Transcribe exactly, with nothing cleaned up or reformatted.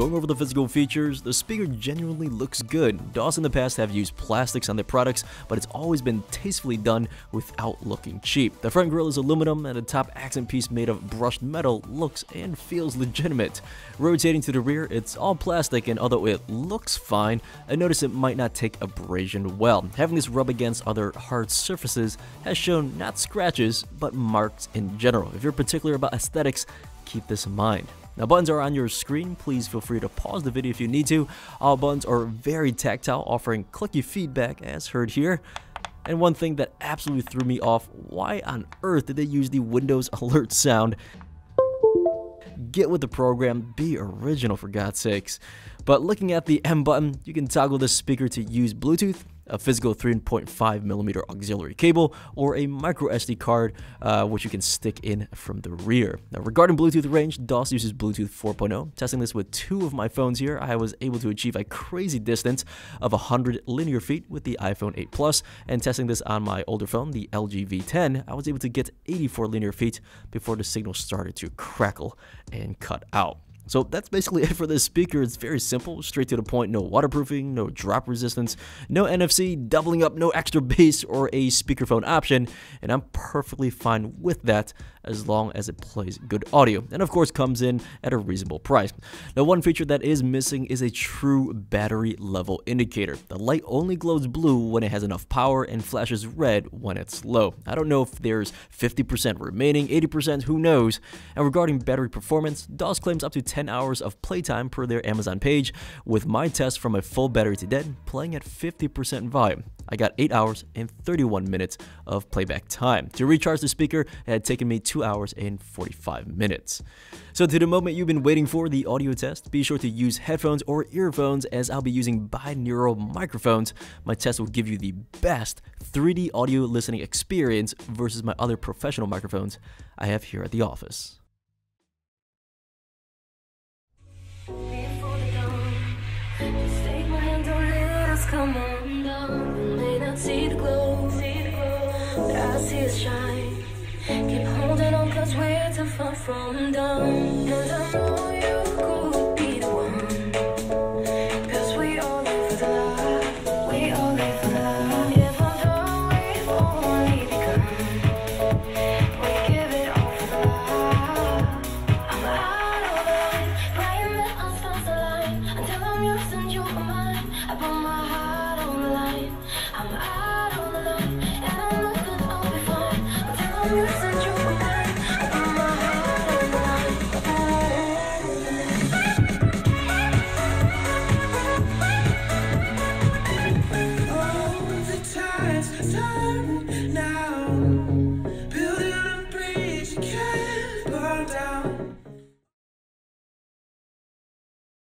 going over the physical features, the speaker genuinely looks good. DOSS in the past have used plastics on their products, but it's always been tastefully done without looking cheap. The front grille is aluminum, and the top accent piece made of brushed metal looks and feels legitimate. Rotating to the rear, it's all plastic, and although it looks fine, I notice it might not take abrasion well. Having this rub against other hard surfaces has shown not scratches, but marks in general. If you're particular about aesthetics, keep this in mind. Now, buttons are on your screen. Please feel free to pause the video if you need to. All buttons are very tactile, offering clicky feedback as heard here. And one thing that absolutely threw me off, why on earth did they use the Windows alert sound? Get with the program, be original for God's sakes. But looking at the M button, you can toggle this speaker to use Bluetooth, a physical three point five millimeter auxiliary cable, or a micro S D card, uh, which you can stick in from the rear. Now, regarding Bluetooth range, DOSS uses Bluetooth four point oh. Testing this with two of my phones here, I was able to achieve a crazy distance of one hundred linear feet with the iPhone eight Plus, and testing this on my older phone, the L G V ten, I was able to get eighty-four linear feet before the signal started to crackle and cut out. So that's basically it for this speaker. It's very simple, straight to the point, no waterproofing, no drop resistance, no N F C, doubling up, no extra bass or a speakerphone option, and I'm perfectly fine with that as long as it plays good audio, and of course comes in at a reasonable price. Now, one feature that is missing is a true battery level indicator. The light only glows blue when it has enough power and flashes red when it's low. I don't know if there's fifty percent remaining, eighty percent, who knows? And regarding battery performance, DOSS claims up to ten hours of playtime per their Amazon page, with my test from a full battery to dead playing at fifty percent volume. I got eight hours and thirty-one minutes of playback time. To recharge the speaker, it had taken me two hours and forty-five minutes. So to the moment you've been waiting for, the audio test, be sure to use headphones or earphones, as I'll be using binaural microphones. My test will give you the best three D audio listening experience versus my other professional microphones I have here at the office. Come on down, may not see the glow, but I see it shine. Keep holding on, cause we're too far from done, and I know you